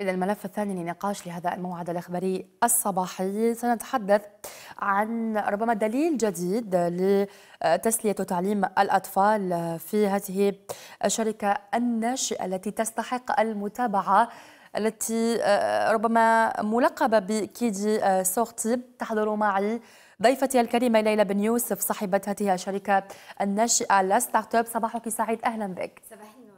إلى الملف الثاني لنقاش لهذا الموعد الإخباري الصباحي. سنتحدث عن ربما دليل جديد لتسلية وتعليم الأطفال في هذه الشركة الناشئة التي تستحق المتابعة، التي ربما ملقبة بكيدي سورتي. تحضروا معي ضيفتي الكريمة ليلى بن يوسف، صاحبة هذه الشركة الناشئة الستارت اب. صباحك سعيد، أهلا بك. صباح النور،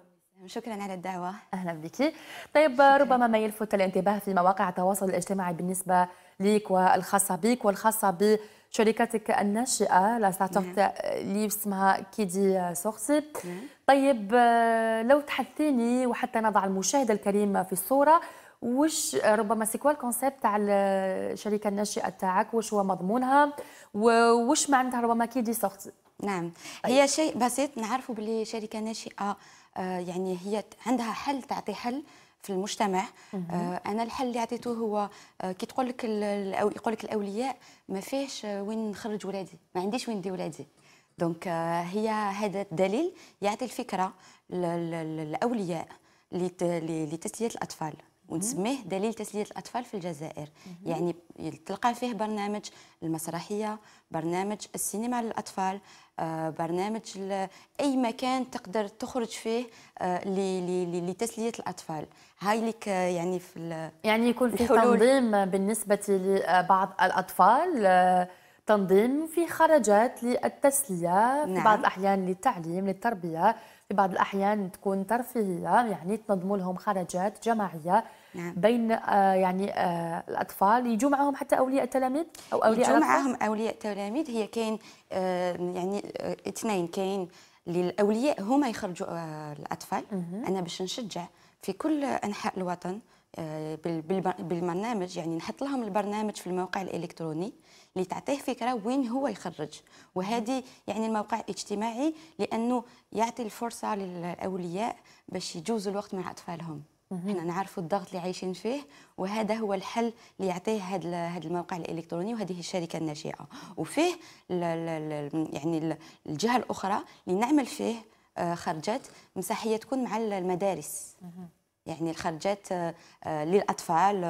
شكرا على الدعوة. أهلا بك. طيب شكرا. ربما ما يلفت الانتباه في مواقع التواصل الاجتماعي بالنسبة ليك والخاصة بك والخاصة بشركتك الناشئة الستارت اب اللي اسمها كيدي سورتي. طيب لو تحدثيني وحتى نضع المشاهد الكريم في الصورة، وش ربما سيكوال كونسيبت تاع الشركه الناشئه تاعك، وش هو مضمونها وش معناتها ربما كيدي سورتي؟ نعم، هي شيء بسيط. نعرفوا باللي شركه ناشئه يعني هي عندها حل، تعطي حل في المجتمع. انا الحل اللي عطيته هو كي تقول لك يقول لك الاولياء ما فيهش وين نخرج ولادي، ما عنديش وين ندي ولادي. دونك هي هذا الدليل يعطي الفكره للاولياء لتسليه الاطفال، ونسميه دليل تسلية الأطفال في الجزائر. يعني تلقى فيه برنامج المسرحية، برنامج السينما للأطفال، برنامج أي مكان تقدر تخرج فيه لتسلية الأطفال. هاي لك يعني في يعني يكون في تنظيم بالنسبة لبعض الأطفال، تنظيم في خرجات للتسلية. نعم. في بعض الأحيان للتعليم، للتربية، في بعض الأحيان تكون ترفيهية، يعني تنظموا لهم خرجات جماعية. نعم. بين يعني الأطفال يجوا معهم حتى أولياء التلاميذ أو أولياء يجوا معهم أولياء التلاميذ. هي كاين يعني اثنين، كاين للأولياء هما يخرجوا الأطفال. أنا باش نشجع في كل أنحاء الوطن بالبرنامج، يعني نحط لهم البرنامج في الموقع الإلكتروني اللي تعطيه فكرة وين هو يخرج. وهذه يعني الموقع اجتماعي لأنه يعطي الفرصة للأولياء باش يجوزوا الوقت مع أطفالهم. احنا نعرفوا الضغط اللي عايشين فيه، وهذا هو الحل اللي يعطيه هذا الموقع الإلكتروني وهذه الشركة الناشئة. وفيه يعني الجهة الأخرى اللي نعمل فيه خرجات مسرحية تكون مع المدارس. يعني الخرجات للأطفال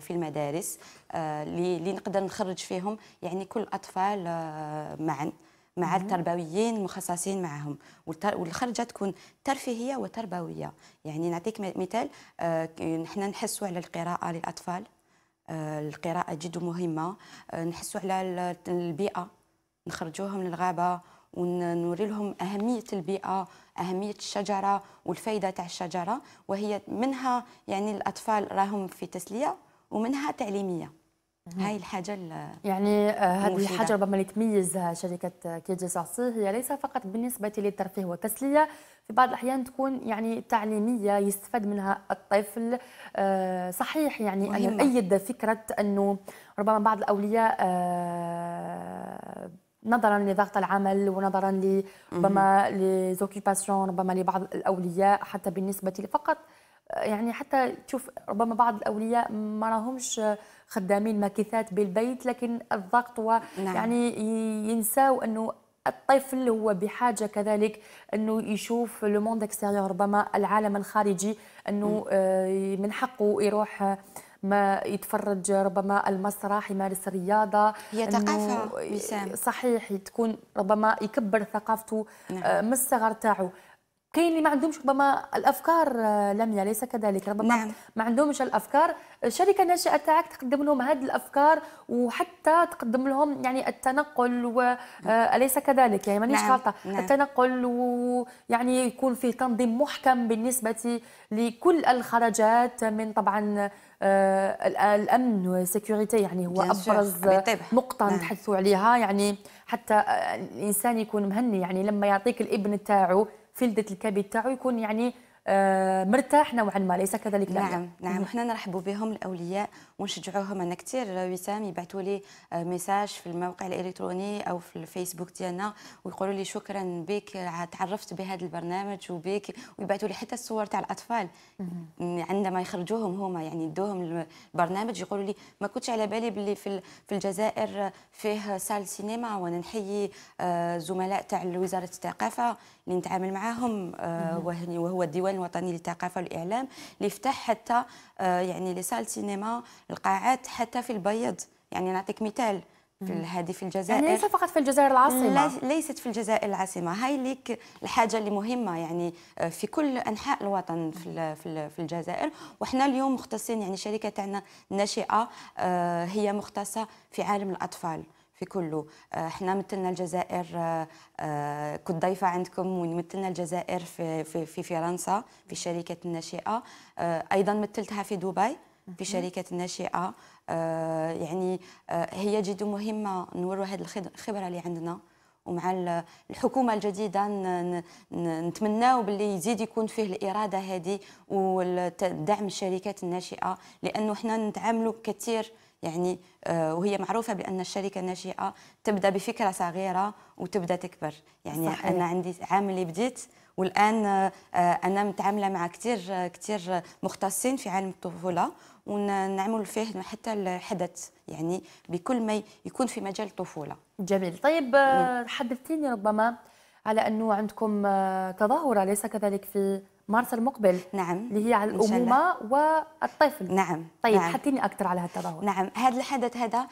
في المدارس اللي نقدر نخرج فيهم يعني كل الأطفال معا مع التربويين المخصصين معهم، والخرجة تكون ترفيهية وتربوية. يعني نعطيك مثال، نحن نحسوا على القراءة للأطفال، القراءة جد مهمة. نحسوا على البيئة، نخرجوهم للغابة ونوري لهم أهمية البيئة، أهمية الشجرة والفائدة تاع الشجرة. وهي منها يعني الأطفال راهم في تسلية ومنها تعليمية. هاي الحاجة يعني هذه الحاجة ربما اللي تميز شركة كيدي سورتي، هي ليس فقط بالنسبة للترفيه والتسلية، في بعض الأحيان تكون يعني تعليمية يستفاد منها الطفل. صحيح يعني أنا أؤيد فكرة أنه ربما بعض الأولياء نظرا لضغط العمل ونظرا ربما لزوكيباسيون، ربما لبعض الاولياء حتى بالنسبه فقط يعني حتى تشوف ربما بعض الاولياء ما راهمش خدامين مكيثات بالبيت، لكن الضغط يعني ينساو انه الطفل هو بحاجه كذلك انه يشوف لو موند اكستيريور، ربما العالم الخارجي، انه من حقه يروح ما يتفرج ربما المسرح، يمارس الرياضة. هي ثقافة، صحيح، تكون ربما يكبر ثقافته. نعم. من الصغر تاعو. كاين اللي ما عندهمش ربما الافكار، لميا ليس كذلك؟ ربما نعم. ما عندهمش الافكار. الشركه الناشئه تاعك تقدم لهم هذه الافكار، وحتى تقدم لهم يعني التنقل، وليس كذلك؟ يعني مانيش غلطه. نعم. التنقل، ويعني يكون فيه تنظيم محكم بالنسبه لكل الخرجات، من طبعا الامن والسيكوريتي، يعني هو ابرز نقطه نتحدثوا عليها. يعني حتى الانسان يكون مهني، يعني لما يعطيك الابن تاعو فلدة الكبد تاعو يكون يعني مرتاح نوعا ما، ليس كذلك؟ نعم نعم، احنا نرحبوا بهم الاولياء ونشجعوهم. انا كثير وسام يبعثوا لي ميساج في الموقع الالكتروني او في الفيسبوك ديالنا ويقولوا لي شكرا بك، تعرفت بهذا البرنامج وبك، ويبعثوا لي حتى الصور تاع الاطفال عندما يخرجوهم هما، يعني يدوهم البرنامج يقولوا لي ما كنتش على بالي باللي في الجزائر فيه صال سينما. وانا نحيي زملاء تاع وزاره الثقافه اللي نتعامل معاهم وهو الديوان الديوان الوطني للثقافه والاعلام اللي فتح حتى يعني لي سال سينما، القاعات حتى في البيض. يعني نعطيك مثال، هذه في الجزائر، يعني ليس فقط في الجزائر العاصمة، ليست في الجزائر العاصمة. هاي ليك الحاجة اللي مهمة يعني في كل أنحاء الوطن في الجزائر. وحنا اليوم مختصين، يعني شركة تاعنا الناشئة هي مختصة في عالم الأطفال في كله. احنا مثلنا الجزائر، كنت ضيفة عندكم ومثلنا الجزائر في فرنسا في شركة الناشئة، أيضا مثلتها في دبي في شركة الناشئة. يعني هي جد مهمة نوروا هذه الخبرة اللي عندنا، ومع الحكومة الجديدة نتمناو باللي يزيد يكون فيه الإرادة هذه ودعم الشركات الناشئة، لأنه حنا نتعاملوا كثير يعني وهي معروفة بأن الشركة الناشئة تبدأ بفكرة صغيرة وتبدأ تكبر. يعني صحيح. أنا عندي عام اللي بديت والآن أنا متعاملة مع كثير مختصين في عالم الطفولة، ونعمل فيه حتى الحدث يعني بكل ما يكون في مجال الطفولة. جميل. طيب حدثتيني ربما على أنه عندكم تظاهرة ليس كذلك في مارس المقبل؟ نعم، اللي هي على الأمومة والطفل. نعم. طيب نعم. حطيني أكثر على هالتظاهر. نعم، هذا الحدث هذا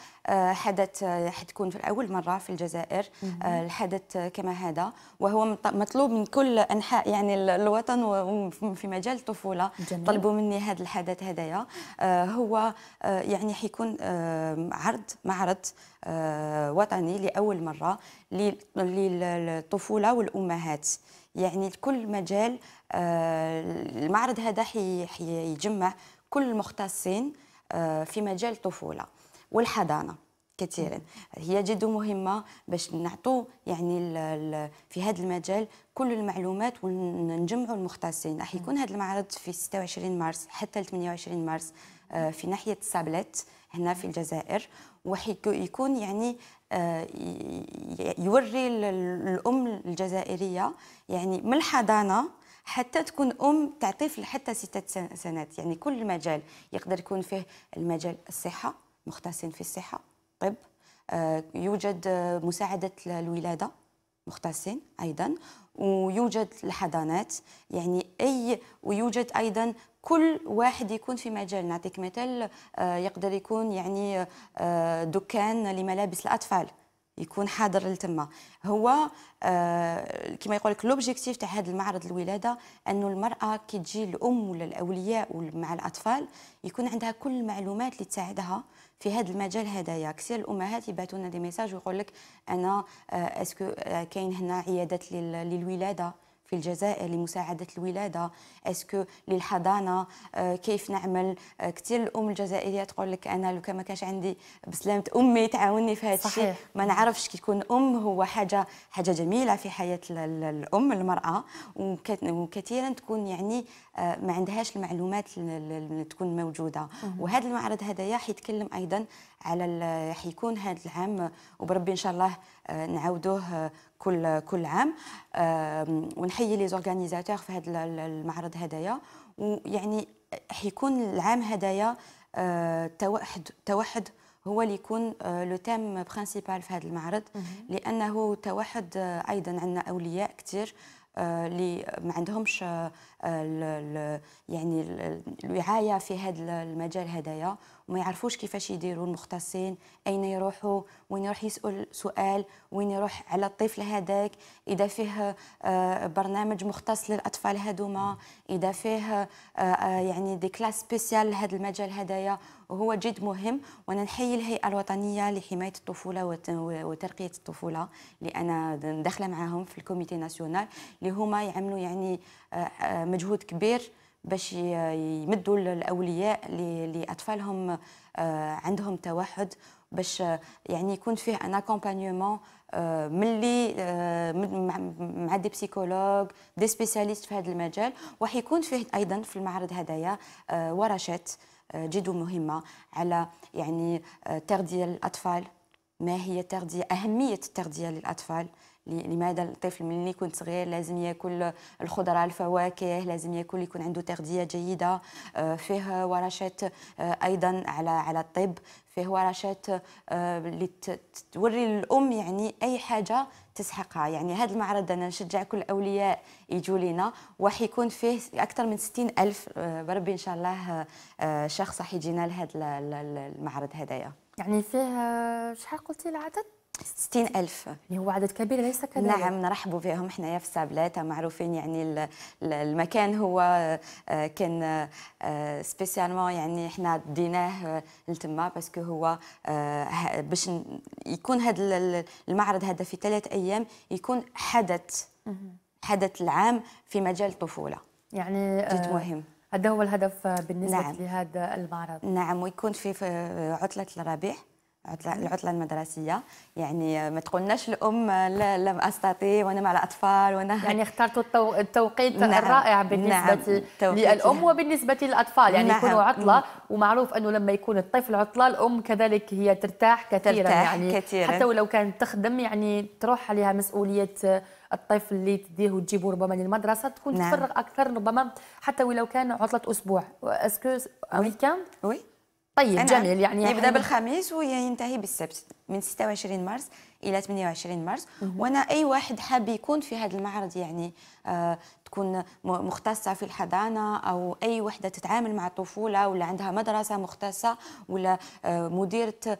حدث حتكون في الأول مرة في الجزائر الحدث كما هذا، وهو مطلوب من كل أنحاء يعني الوطن وفي مجال الطفولة. جميل. طلبوا مني هذا الحدث هذايا، هو يعني حيكون معرض وطني لأول مرة للطفولة والأمهات، يعني كل مجال. المعرض هذا حيجمع كل المختصين في مجال الطفولة والحضانة كثيرا. هي جد مهمة باش نعطوا يعني في هذا المجال كل المعلومات ونجمعوا المختصين. راح يكون هذا المعرض في 26 مارس حتى 28 مارس في ناحية سابلت هنا في الجزائر، وحيكون يعني يوري الأم الجزائرية يعني من الحضانة حتى تكون أم تاع طفل حتى 6 سنوات. يعني كل مجال يقدر يكون فيه، المجال الصحة مختصين في الصحة، طب يوجد مساعدة الولادة مختصين أيضا، ويوجد الحضانات يعني ويوجد أيضا كل واحد يكون في مجال. نعطيك مثال، يقدر يكون يعني دكان لملابس الأطفال يكون حاضر لتما. هو كما يقول لك لوبجيكتيف تاع هذا المعرض الولاده، انه المراه كي تجي الام ولا الاولياء مع الاطفال يكون عندها كل المعلومات اللي تساعدها في هذا المجال هدايا. كثير الامهات يبعثوا لنا دي ميساج ويقول لك انا اسكو كاين هنا عيادات للولاده في الجزائر لمساعدة الولادة، اسكو للحضانة، كيف نعمل. كثير الأم الجزائرية تقول لك أنا لو كان ما كانش عندي بسلامة أمي تعاوني في هذا الشيء ما نعرفش. كي تكون أم هو حاجة جميلة في حياة الأم المرأة، وكثيرا تكون يعني ما عندهاش المعلومات اللي تكون موجودة. وهذا المعرض هذايا حيتكلم أيضا على حيكون هذا العام، وبربي إن شاء الله نعاودوه كل عام. ونحيي لي زورغانيزاتور في هذا المعرض هدايا. ويعني حيكون العام هدايا توحد هو اللي يكون لو تيم برينسيبال في هذا المعرض، لانه توحد. ايضا عندنا اولياء كثير اللي ما عندهمش يعني الوعايه في هذا المجال هدايا، وما يعرفوش كيفاش يديروا المختصين، اين يروحوا، وين يروح يسال سؤال، وين يروح على الطفل هذاك، اذا فيه برنامج مختص للاطفال هذوما، اذا فيه يعني دي كلاس سبيسيال لهذا المجال هدايا. وهو جد مهم، وانا نحيي الهيئه الوطنيه لحمايه الطفوله وترقيه الطفوله، لأنا داخله معاهم في الكوميتي ناسيونال، اللي هما يعملوا يعني مجهود كبير باش يمدوا الاولياء لاطفالهم عندهم توحد، باش يعني يكون فيه ان اكومبانيومون ملي مع دي بسيكولوج دي سبيسياليست في هذا المجال. وحيكون فيه ايضا في المعرض هدايا ورشات جد مهمه على يعني تغذيه الاطفال، ما هي التغذيه، اهميه التغذيه للاطفال، لماذا الطفل ملي كنت صغير لازم ياكل الخضره الفواكه، لازم ياكل يكون عنده تغذيه جيده. فيه ورشات ايضا على الطب، فيه ورشات اللي توري الام يعني اي حاجه تسحقها. يعني هذا المعرض انا نشجع كل الاولياء يجوا لينا، وحيكون فيه اكثر من 60,000 بربي ان شاء الله شخص حيجينا لهذا المعرض هدايا. يعني فيه شحال قلتي العدد؟ 60,000 اللي هو عدد كبير ليس كذلك؟ نعم، نرحبوا بهم حنايا في السابلات، معروفين يعني المكان هو كان سبيسيالمون يعني حنا ديناه لتما باسكو هو باش يكون هذا المعرض هذا في 3 أيام يكون حدث العام في مجال الطفولة. يعني جد مهم، هذا هو الهدف بالنسبة لهذا المعرض. نعم، ويكون في عطلة الربيع، العطلة المدرسية. يعني ما تقولناش الأم لا لم أستطيع وأنا مع الأطفال وأنا يعني اخترتوا التوقيت الرائع بالنسبة للأم وبالنسبة للأطفال. يعني يكونوا عطلة، ومعروف أنه لما يكون الطفل عطلة الأم كذلك هي ترتاح كثيرا. حتى ولو كانت تخدم يعني تروح عليها مسؤولية الطفل اللي تديه وتجيبه ربما للمدرسه، تكون تفرغ اكثر ربما حتى ولو كان عطله اسبوع. اسكو ويكاند؟ وي. طيب جميل. يعني يبدا بالخميس وينتهي بالسبت من 26 مارس الى 28 مارس. وانا اي واحد حاب يكون في هذا المعرض يعني تكون مختصه في الحضانه او اي وحده تتعامل مع الطفوله ولا عندها مدرسه مختصه ولا مديره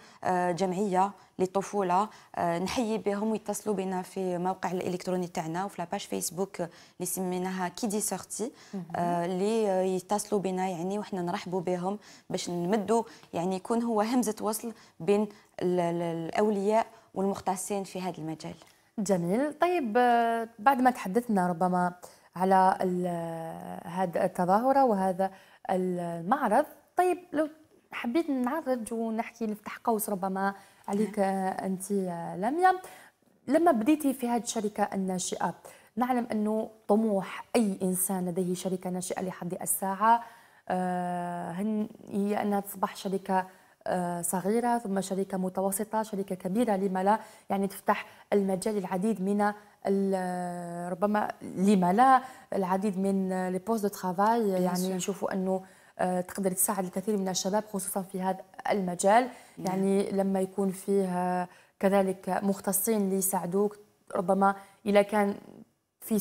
جمعيه للطفوله، نحيي بهم ويتصلوا بنا في موقع الالكتروني تاعنا وفي لاباج فيسبوك اللي سميناها كيدي سورتي، اللي يتصلوا بنا يعني وحنا نرحبوا بهم باش نمدوا يعني يكون هو همزه وصل بين الاولياء والمختصين في هذا المجال. جميل. طيب بعد ما تحدثنا ربما على هذا التظاهرة وهذا المعرض، طيب لو حبيت نعرج ونحكي نفتح قوس ربما عليك أنت لميا، لما بديتي في هذه الشركة الناشئة، نعلم أنه طموح أي إنسان لديه شركة ناشئة لحد الساعة هي أنها تصبح شركة صغيرة ثم شركة متوسطة، شركة كبيرة، لما لا يعني تفتح المجال العديد من ربما لما لا العديد من لي بوست دو ترافاي. يعني نشوفوا انه تقدر تساعد الكثير من الشباب خصوصا في هذا المجال. يعني لما يكون فيه كذلك مختصين اللي يساعدوك، ربما إذا كان في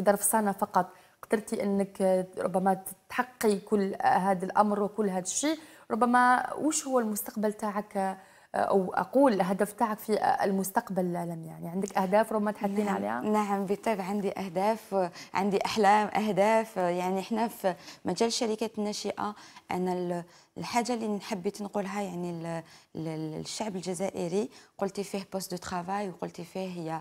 ظرف سنة فقط قدرتي انك ربما تحقي كل هذا الامر وكل هذا الشيء، ربما وش هو المستقبل تاعك او اقول الهدف تاعك في المستقبل؟ يعني عندك اهداف ربما تحدين عليها؟ نعم بالطبع، عندي اهداف، عندي احلام، اهداف. يعني احنا في مجال الشركات الناشئه انا الحاجه اللي حبيت نقولها يعني للشعب الجزائري، قلتي فيه بوست دو ترافاي وقلتي فيه هي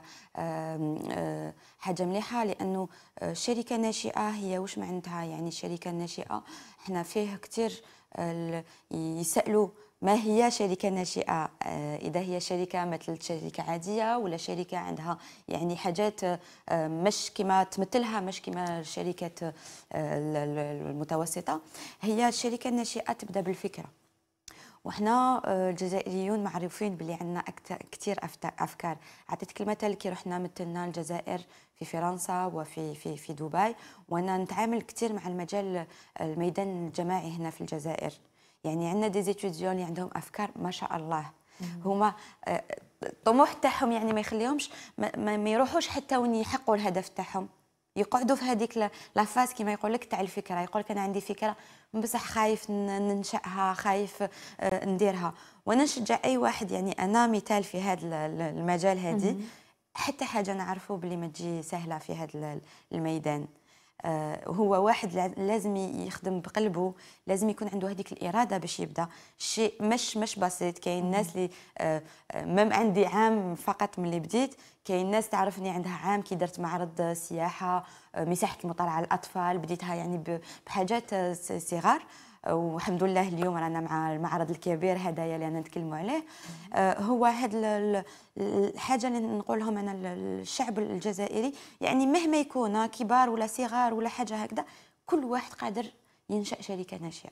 حاجه مليحه، لانه الشركه الناشئه هي واش معناتها. يعني الشركه الناشئه احنا فيه كثير يسألوا ما هي شركة ناشئة، إذا هي شركة مثل شركة عادية ولا شركة عندها يعني حاجات مش كما تمثلها، مش كما الشركة المتوسطة. هي الشركة الناشئة تبدأ بالفكرة، وحنا الجزائريون معروفين باللي عندنا كثير أفكار. عطيت كلمة تلك رحنا مثلنا الجزائر في فرنسا وفي في في دبي، وانا نتعامل كثير مع المجال الميدان الجماعي هنا في الجزائر. يعني عندنا دي زيتيديون اللي عندهم افكار ما شاء الله، هما الطموح تاعهم يعني ما يخليهمش ما يروحوش حتى وين يحققوا الهدف تاعهم، يقعدوا في هذيك لافاس كما يقول لك تاع الفكره. يقول لك انا عندي فكره بصح خايف ننشأها، خايف نديرها. وانا نشجع اي واحد يعني انا مثال في هذا المجال هذه، حتى حاجه نعرفوا بلي ما تجي سهله في هذا الميدان. هو واحد لازم يخدم بقلبه، لازم يكون عنده هذيك الاراده باش يبدا شيء مش بسيط. كاين ناس اللي مام عندي عام فقط من اللي بديت، كاين ناس تعرفني عندها عام كي درت معرض سياحه مساحه المطالعه للاطفال، بديتها يعني بحاجات صغار. والحمد لله اليوم رانا مع المعرض الكبير هدايا اللي انا نتكلموا عليه. هو هذا الحاجه اللي نقول لهم انا الشعب الجزائري، يعني مهما يكون كبار ولا صغار ولا حاجه هكذا، كل واحد قادر ينشا شركه ناشئه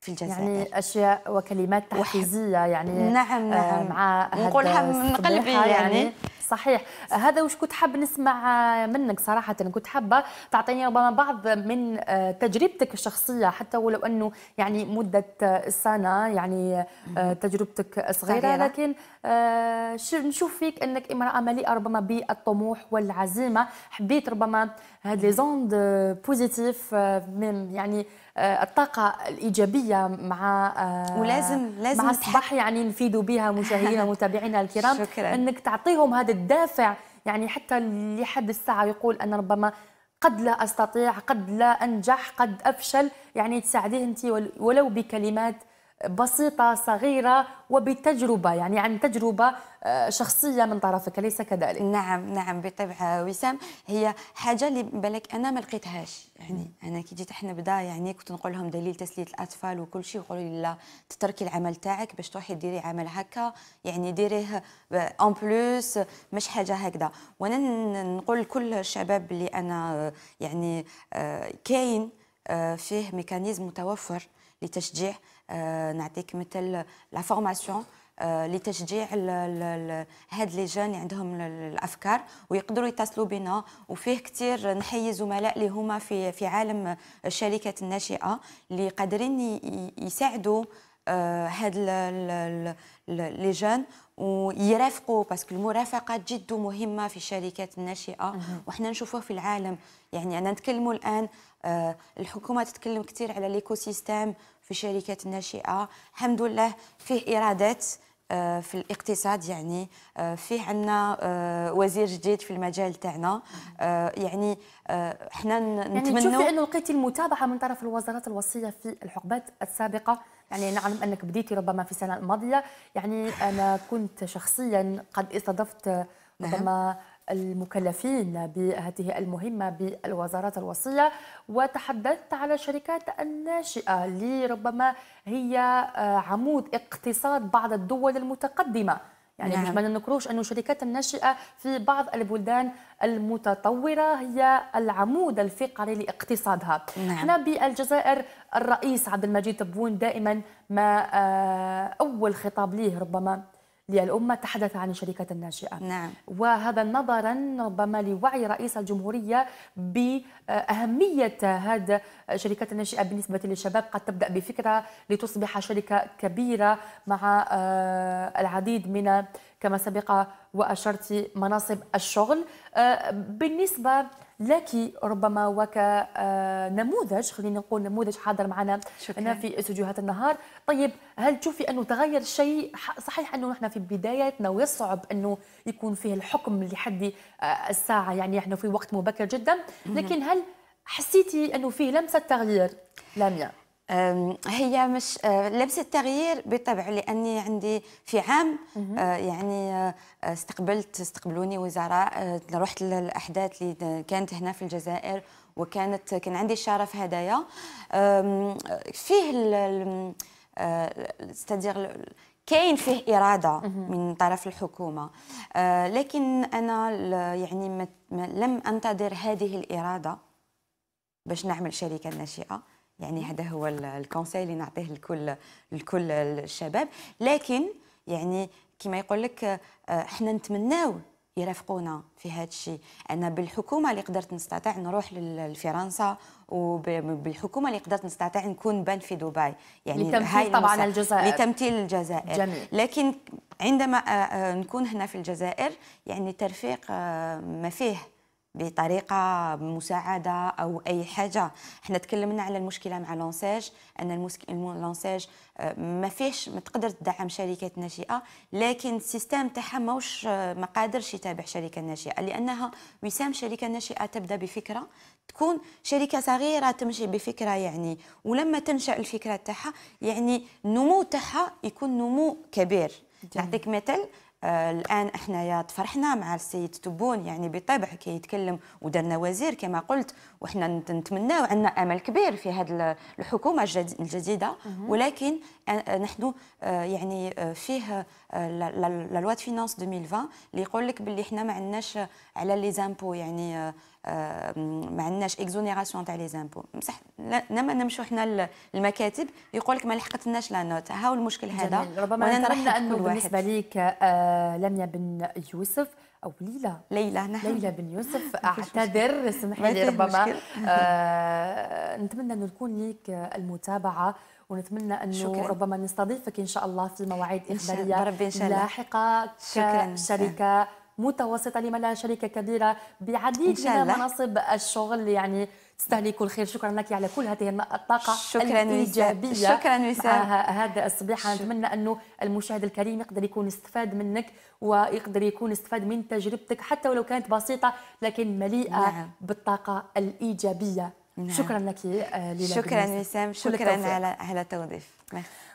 في الجزائر. يعني اشياء وكلمات تحفيزيه يعني. نعم نعم، مع نقولها من قلبي يعني صحيح. هذا وش كنت حاب نسمع منك صراحة، كنت حابة تعطيني ربما بعض من تجربتك الشخصية، حتى ولو أنه يعني مدة سنة يعني تجربتك صغيرة، لكن نشوف فيك أنك امرأة مليئة ربما بالطموح والعزيمة. حبيت ربما هاد لي زوند بوزيتيف يعني الطاقة الإيجابية مع ولازم مع الصباح يعني نفيدوا بها مشاهدينا ومتابعينا الكرام. شكرا. أنك تعطيهم هذا الدافع يعني حتى لحد الساعة يقول أنا ربما قد لا أستطيع، قد لا أنجح، قد أفشل، يعني تساعديه أنت ولو بكلمات بسيطة صغيرة وبتجربة، يعني عن تجربة شخصية من طرفك، أليس كذلك؟ نعم بالطبع وسام، هي حاجة اللي بالك أنا ما لقيتهاش. يعني أنا كي جيت حنا بدا يعني كنت نقول لهم دليل تسلية الأطفال وكل شيء، يقولوا لي لا تتركي العمل تاعك باش تروحي ديري عمل هكا، يعني ديريه أون بلوس، مش حاجة هكذا. وأنا نقول لكل الشباب اللي أنا يعني كاين فيه ميكانيزم متوفر لتشجيع. نعطيك مثل لا فورماسيون لتشجيع هاد لي جون عندهم الافكار ويقدروا يتصلوا بنا، وفيه كثير نحيي زملاء اللي هما في عالم الشركات الناشئه اللي قادرين يساعدوا هاد لي جون ويرافقوا، باسكو المرافقه جد مهمه في الشركات الناشئه وحنا نشوفوه في العالم. يعني انا نتكلموا الان الحكومه تتكلم كثير على ليكو سيستيم في الشركات الناشئه، الحمد لله فيه ايرادات في الاقتصاد، يعني فيه عندنا وزير جديد في المجال تاعنا، يعني حنا نتمنوا. يعني تشوفي انه لقيتي المتابعه من طرف الوزارات الوصيه في الحقبات السابقه؟ يعني نعلم انك بديتي ربما في السنه الماضيه، يعني انا كنت شخصيا قد استضفت ربما المكلفين بهذه المهمة بالوزارات الوصية، وتحدثت على الشركات الناشئة اللي ربما هي عمود اقتصاد بعض الدول المتقدمة. يعني مش ما ننكروش أن الشركات الناشئة في بعض البلدان المتطورة هي العمود الفقري لاقتصادها. احنا بالجزائر الرئيس عبدالمجيد تبون دائما ما أول خطاب ليه ربما للأمة تحدث عن الشركات الناشئة. وهذا نظرا ربما لوعي رئيس الجمهورية بأهمية هذا الشركات الناشئة بالنسبة للشباب. قد تبدأ بفكرة لتصبح شركة كبيرة مع العديد من كما سبق وأشرت مناصب الشغل. بالنسبة لك ربما وكنموذج، خلينا نقول نموذج حاضر معنا هنا في استديوهات النهار، طيب هل تشوفي أنه تغير شيء؟ صحيح أنه نحن في بدايتنا ويصعب أنه يكون فيه الحكم لحد الساعة، يعني نحن في وقت مبكر جدا، لكن هل حسيتي أنه فيه لمسة تغيير لامية؟ هي مش لبس التغيير بالطبع، لاني عندي في عام يعني استقبلوني وزراء، رحت للاحداث اللي كانت هنا في الجزائر، كان عندي الشرف هدايا فيه استدير كاين فيه إرادة من طرف الحكومة، لكن انا يعني لم انتظر هذه الإرادة باش نعمل شركة ناشئة. يعني هذا هو الكونسيل اللي نعطيه لكل الشباب، لكن يعني كما يقول لك احنا نتمناو يرافقونا في هذا الشيء. انا بالحكومه اللي قدرت نستطيع نروح لفرنسا، وبالحكومه اللي قدرت نستطيع نكون بان في دبي، يعني لتمثيل طبعا الجزائر، لتمثيل الجزائر. جميل. لكن عندما نكون هنا في الجزائر يعني ترفيق ما فيه بطريقه مساعده او اي حاجه. احنا تكلمنا على المشكله مع لونساج، ان لونساج ما فيش ما تقدر تدعم شركات ناشئه، لكن السيستم تاعها ما قادرش يتابع شركه ناشئه، لانها وسام شركه ناشئه تبدا بفكره، تكون شركه صغيره تمشي بفكره يعني، ولما تنشا الفكره تاعها يعني النمو تاعها يكون نمو كبير. نعطيك مثل، الآن إحنا تفرحنا مع السيد تبون يعني بالطبع كي يتكلم ودرنا وزير كما قلت، وإحنا نتمناو عندنا أمل كبير في هذه الحكومة الجديدة، ولكن نحن يعني فيه لا لوا دو فينانس 2020 اللي يقول لك باللي إحنا ما عندناش على لي زامبو، يعني ما عندناش اكزونيراسيون تاع لي زامبو، بصح لما نمشوا حنا المكاتب يقول لك ما لحقتناش لا نوت. هاو المشكل هذا. ربما نتمنى انه بالنسبه ليك لميا بن يوسف أو ليلى نعم. ليلى بن يوسف أعتذر سمحي لي ربما نتمنى أن نكون ليك المتابعة ونتمنى أنه ربما نستضيفك إن شاء الله في مواعيد إخبارية لاحقة كشركة متوسطة لما لا شركة كبيرة بعديد من مناصب الشغل يعني تستهلك الخير. شكرا لك على كل هذه الطاقة الإيجابية. شكرا وسام هذا الصباح. نتمنى أنه المشاهد الكريم يقدر يكون استفاد منك ويقدر يكون استفاد من تجربتك حتى ولو كانت بسيطة لكن مليئة بالطاقة الإيجابية. شكرا لك ليلى. شكرا وسام. شكرا على التوظيف.